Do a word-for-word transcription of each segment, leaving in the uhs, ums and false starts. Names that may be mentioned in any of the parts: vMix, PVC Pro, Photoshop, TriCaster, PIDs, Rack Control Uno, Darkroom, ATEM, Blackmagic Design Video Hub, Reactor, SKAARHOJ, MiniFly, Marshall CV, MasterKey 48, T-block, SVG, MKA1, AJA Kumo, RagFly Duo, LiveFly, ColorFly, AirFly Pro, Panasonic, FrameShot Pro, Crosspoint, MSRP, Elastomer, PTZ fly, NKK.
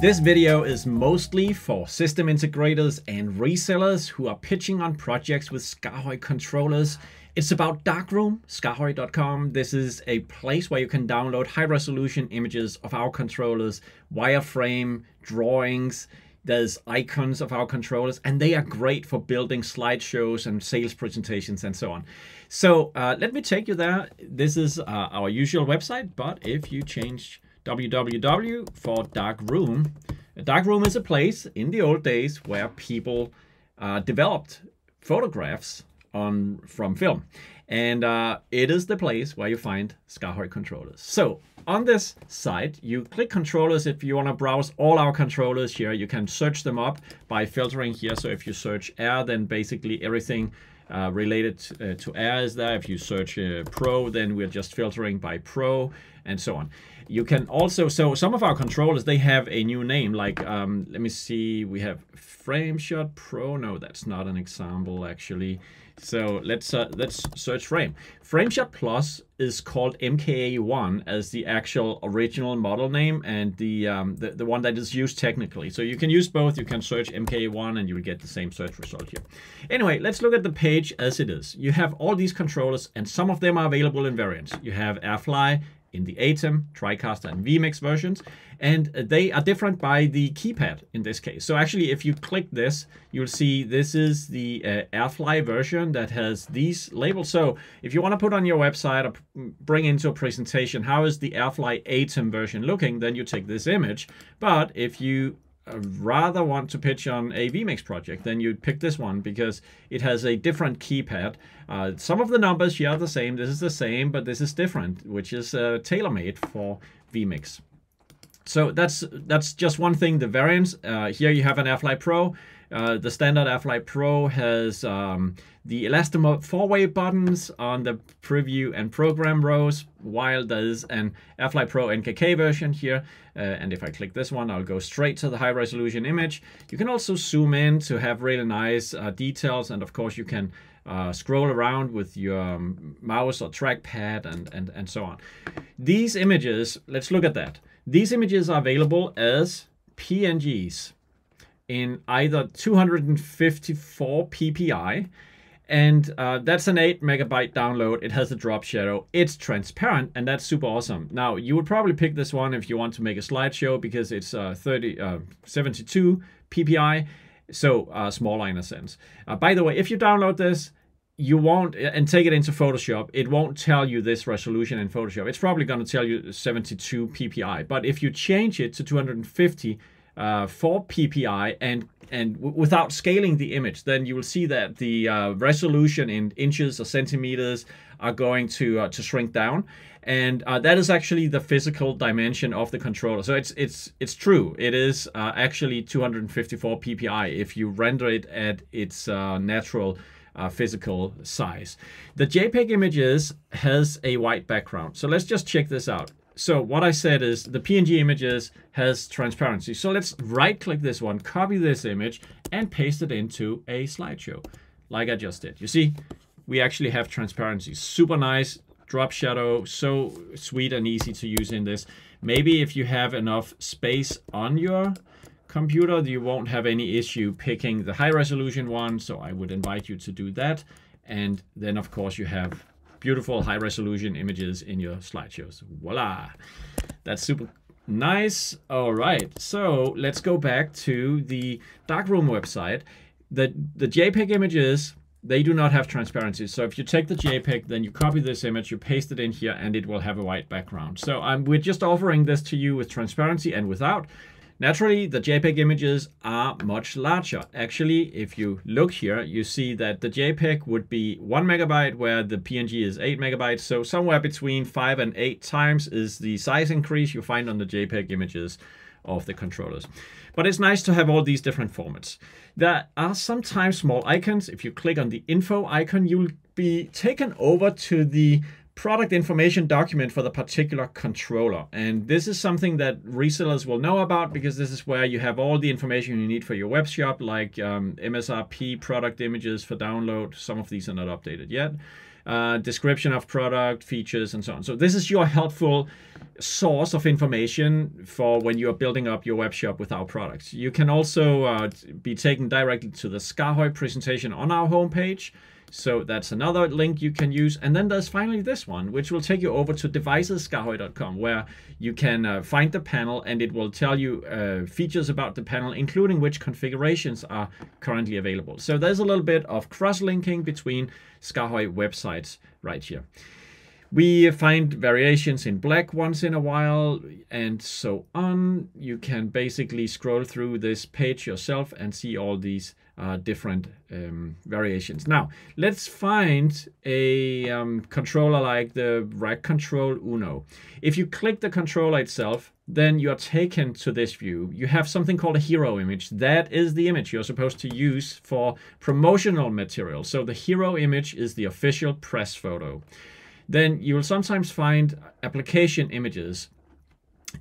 This video is mostly for system integrators and resellers who are pitching on projects with SKAARHOJ controllers. It's about Darkroom, SKAARHOJ dot com. This is a place where you can download high-resolution images of our controllers, wireframe, drawings. There's icons of our controllers, and they are great for building slideshows and sales presentations and so on. So uh, let me take you there. This is uh, our usual website, but if you change www for Darkroom, Darkroom is a place in the old days where people uh, developed photographs on from film. And uh, it is the place where you find SKAARHOJ controllers. So on this site, you click controllers. If you want to browse all our controllers here, you can search them up by filtering here. So if you search Air, then basically everything uh, related uh, to Air is there. If you search uh, Pro, then we're just filtering by Pro and so on. You can also, so some of our controllers, they have a new name. Like, um, let me see, we have FrameShot Pro. No, that's not an example actually. So let's uh, let's search frame. FrameShot Plus is called M K A one as the actual original model name and the, um, the the one that is used technically. So you can use both. You can search M K A one and you will get the same search result here. Anyway, let's look at the page as it is. You have all these controllers, and some of them are available in variants. You have AirFly in the Atem, TriCaster and vMix versions, and they are different by the keypad in this case. So actually, if you click this, you'll see this is the uh, AirFly version that has these labels. So if you want to put on your website or bring into a presentation, how is the AirFly Atem version looking, then you take this image. But if you rather want to pitch on a vMix project, then you'd pick this one because it has a different keypad. Uh, some of the numbers here are the same. This is the same, but this is different, which is uh, tailor-made for vMix. So that's that's just one thing, the variants. Uh, here you have an AirFly Pro. Uh, the standard AirFly Pro has um, the Elastomer four-way buttons on the preview and program rows, while there's an AirFly Pro N K K version here. Uh, and if I click this one, I'll go straight to the high-resolution image. You can also zoom in to have really nice uh, details. And of course, you can uh, scroll around with your um, mouse or trackpad and, and, and so on. These images, let's look at that. These images are available as P N Gs in either two hundred fifty-four P P I, and uh, that's an eight megabyte download. It has a drop shadow, it's transparent, and that's super awesome. Now, you would probably pick this one if you want to make a slideshow because it's uh, thirty, uh, seventy-two P P I, so uh, smaller in a sense. Uh, by the way, if you download this, you won't, and take it into Photoshop, it won't tell you this resolution in Photoshop. It's probably going to tell you seventy-two P P I, but if you change it to two hundred fifty uh, for P P I and and without scaling the image, then you will see that the uh, resolution in inches or centimeters are going to uh, to shrink down, and uh, that is actually the physical dimension of the controller. So it's it's it's true. It is uh, actually two hundred fifty-four P P I if you render it at its uh, natural Uh, physical size. The JPEG images has a white background. So let's just check this out. So what I said is the P N G images has transparency. So let's right click this one, copy this image and paste it into a slideshow like I just did. You see, we actually have transparency. Super nice drop shadow. So sweet and easy to use in this. Maybe if you have enough space on your computer, you won't have any issue picking the high resolution one. So I would invite you to do that. And then of course you have beautiful high resolution images in your slideshows. Voila. That's super nice. All right. So let's go back to the Darkroom website. The, the JPEG images, they do not have transparency. So if you take the JPEG, then you copy this image, you paste it in here, and it will have a white background. So I'm, we're just offering this to you with transparency and without. Naturally, the JPEG images are much larger. Actually, if you look here, you see that the JPEG would be one megabyte where the P N G is eight megabytes. So somewhere between five and eight times is the size increase you find on the JPEG images of the controllers. But it's nice to have all these different formats. There are sometimes small icons. If you click on the info icon, you'll be taken over to the product information document for the particular controller. And this is something that resellers will know about because this is where you have all the information you need for your web shop, like um, M S R P, product images for download. Some of these are not updated yet. uh, description of product, features, and so on. So this is your helpful source of information for when you are building up your web shop with our products. You can also uh, be taken directly to the SKAARHOJ presentation on our homepage. So that's another link you can use. And then there's finally this one, which will take you over to devices skarhoj dot com, where you can uh, find the panel, and it will tell you uh, features about the panel, including which configurations are currently available. So there's a little bit of cross-linking between SKAARHOJ websites right here. We find variations in black once in a while and so on. You can basically scroll through this page yourself and see all these uh, different um, variations. Now, let's find a um, controller like the Rack Control Uno. If you click the controller itself, then you are taken to this view. You have something called a hero image. That is the image you're supposed to use for promotional material. So the hero image is the official press photo. Then you will sometimes find application images.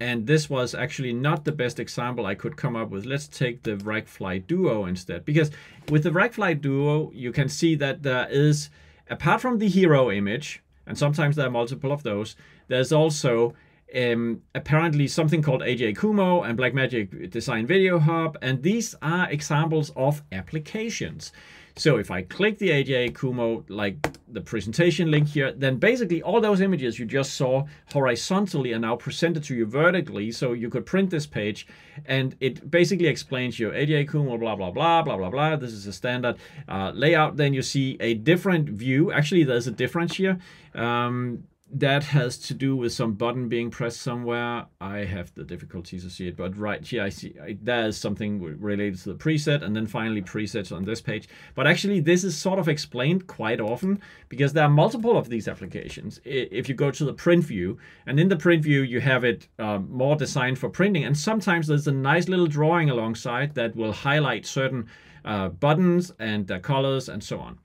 And this was actually not the best example I could come up with. Let's take the RagFly Duo instead, because with the RagFly Duo, you can see that there is, apart from the hero image, and sometimes there are multiple of those, there's also um, apparently something called A J A Kumo and Blackmagic Design Video Hub. And these are examples of applications. So if I click the A J A Kumo, like the presentation link here, then basically all those images you just saw horizontally are now presented to you vertically. So you could print this page and it basically explains your A J A Kumo, blah, blah, blah, blah, blah, blah. This is a standard uh, layout. Then you see a different view. Actually, there's a difference here. Um, that has to do with some button being pressed somewhere. I have the difficulty to see it, but right here I see I, there's something related to the preset, and then finally presets on this page. But actually this is sort of explained quite often because there are multiple of these applications. If you go to the print view, and in the print view you have it um, more designed for printing, and sometimes there's a nice little drawing alongside that will highlight certain uh, buttons and their colors and so on.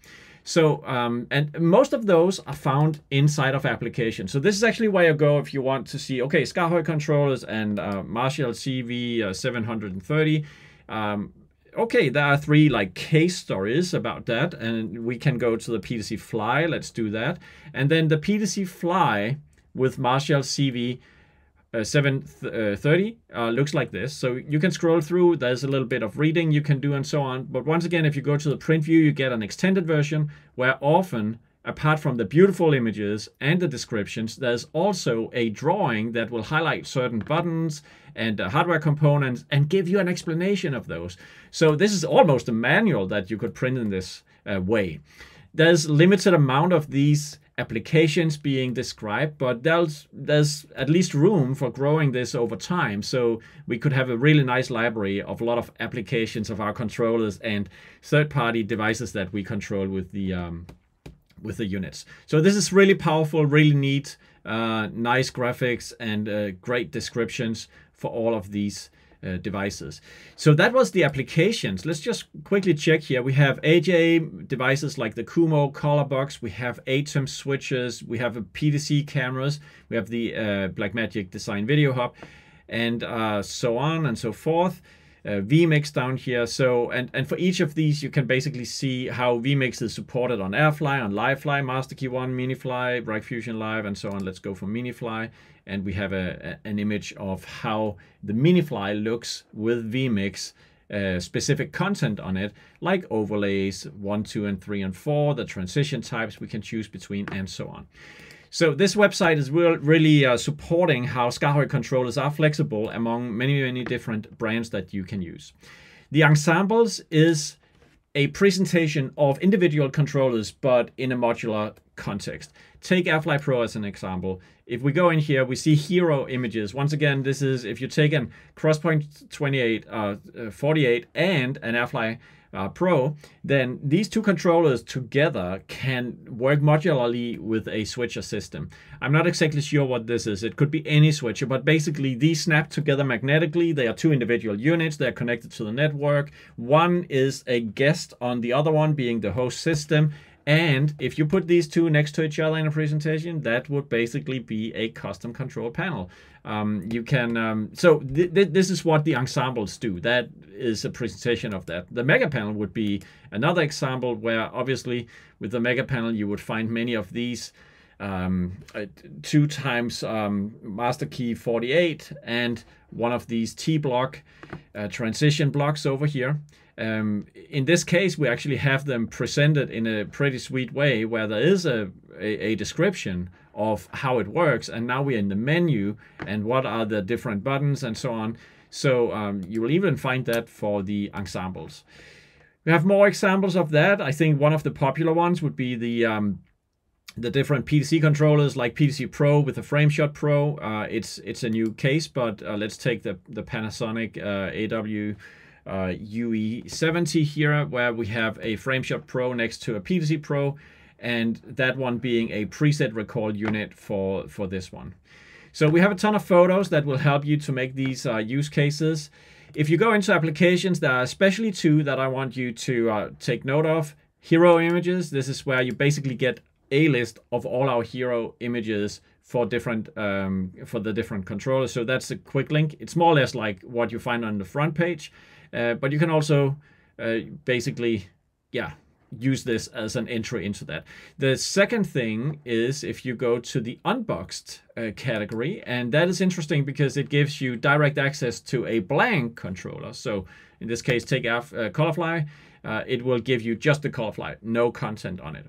So, um, and most of those are found inside of applications. So this is actually where you go if you want to see, okay, SKAARHOJ controllers and uh, Marshall C V uh, seven hundred thirty. Um, okay, there are three like case stories about that. And we can go to the P T Z fly, let's do that. And then the P T Z fly with Marshall C V Uh, seven thirty uh, looks like this. So you can scroll through, there's a little bit of reading you can do and so on. But once again, if you go to the print view, you get an extended version where often, apart from the beautiful images and the descriptions, there's also a drawing that will highlight certain buttons and uh, hardware components and give you an explanation of those. So this is almost a manual that you could print in this uh, way. There's limited amount of these applications being described, but there's, there's at least room for growing this over time. So we could have a really nice library of a lot of applications of our controllers and third-party devices that we control with the um, with the units. So this is really powerful, really neat, uh, nice graphics and uh, great descriptions for all of these Uh, devices. So that was the applications. Let's just quickly check here. We have A J A devices like the Kumo color box. We have A T E M switches. We have a P T Z cameras. We have the uh, Blackmagic Design Video Hub, and uh, so on and so forth. Uh, vMix down here. So and and for each of these, you can basically see how vMix is supported on AirFly, on LiveFly, MasterKey one, MiniFly, RagFusion Live, and so on. Let's go for MiniFly, and we have a, a an image of how the MiniFly looks with vMix uh, specific content on it, like overlays one, two, and three, and four. The transition types we can choose between, and so on. So this website is really uh, supporting how SKAARHOJ controllers are flexible among many, many different brands that you can use. The ensembles is a presentation of individual controllers, but in a modular context. Take AirFly Pro as an example. If we go in here, we see hero images. Once again, this is if you take a Crosspoint twenty-eight, forty-eight and an AirFly Uh, Pro, then these two controllers together can work modularly with a switcher system. I'm not exactly sure what this is. It could be any switcher, but basically these snap together magnetically. They are two individual units. They're connected to the network. One is a guest on the other one, being the host system, And if you put these two next to each other in a presentation, that would basically be a custom control panel. Um, you can, um, so th th this is what the ensembles do. That is a presentation of that. The mega panel would be another example where obviously with the mega panel, you would find many of these um, uh, two times um, MasterKey forty-eight and one of these T-block uh, transition blocks over here. Um, in this case, we actually have them presented in a pretty sweet way where there is a, a, a description of how it works. And now we're in the menu and what are the different buttons and so on. So um, you will even find that for the ensembles. We have more examples of that. I think one of the popular ones would be the um, the different P T Z controllers like P T Z Pro with the FrameShot Pro. Uh, it's, it's a new case, but uh, let's take the, the Panasonic uh, A W Uh, U E seventy here, where we have a FrameShot Pro next to a P V C Pro, and that one being a preset recall unit for, for this one. So we have a ton of photos that will help you to make these uh, use cases. If you go into applications, there are especially two that I want you to uh, take note of. Hero images, this is where you basically get a list of all our hero images for different um, for the different controllers. So that's a quick link. It's more or less like what you find on the front page. Uh, but you can also uh, basically, yeah, use this as an entry into that. The second thing is if you go to the unboxed uh, category, and that is interesting because it gives you direct access to a blank controller. So in this case, take off uh, ColorFly, uh, it will give you just the ColorFly, no content on it.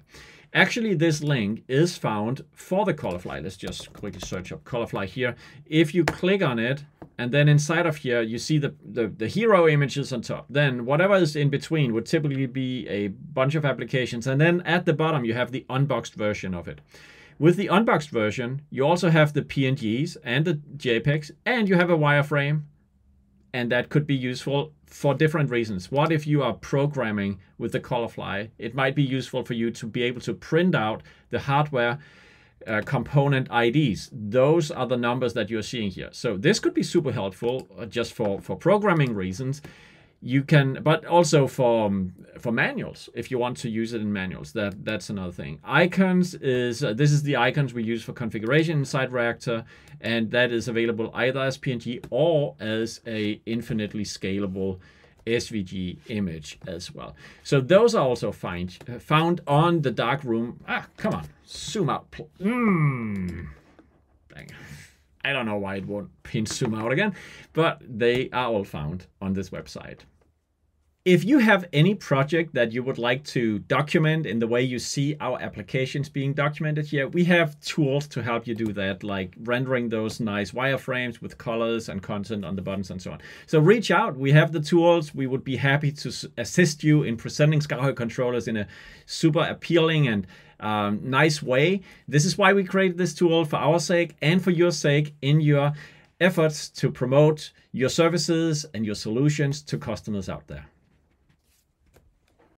Actually, this link is found for the ColorFly. Let's just quickly search up ColorFly here. If you click on it, and then inside of here, you see the, the, the hero images on top. Then whatever is in between would typically be a bunch of applications. And then at the bottom, you have the unboxed version of it. With the unboxed version, you also have the P N Gs and the JPEGs, and you have a wireframe. And that could be useful for different reasons. What if you are programming with the ColorFly? It might be useful for you to be able to print out the hardware uh, component I Ds. Those are the numbers that you're seeing here. So this could be super helpful just for, for programming reasons. You can, but also for, um, for manuals, if you want to use it in manuals, that, that's another thing. Icons is, uh, this is the icons we use for configuration inside Reactor, and that is available either as P N G or as a infinitely scalable S V G image as well. So those are also find, uh, found on the Darkroom. Ah, come on, zoom out. Mm. Dang. I don't know why it won't pin zoom out again, but they are all found on this website. If you have any project that you would like to document in the way you see our applications being documented here, we have tools to help you do that, like rendering those nice wireframes with colors and content on the buttons and so on. So reach out. We have the tools. We would be happy to assist you in presenting SKAARHOJ controllers in a super appealing and um, nice way. This is why we created this tool, for our sake and for your sake, in your efforts to promote your services and your solutions to customers out there.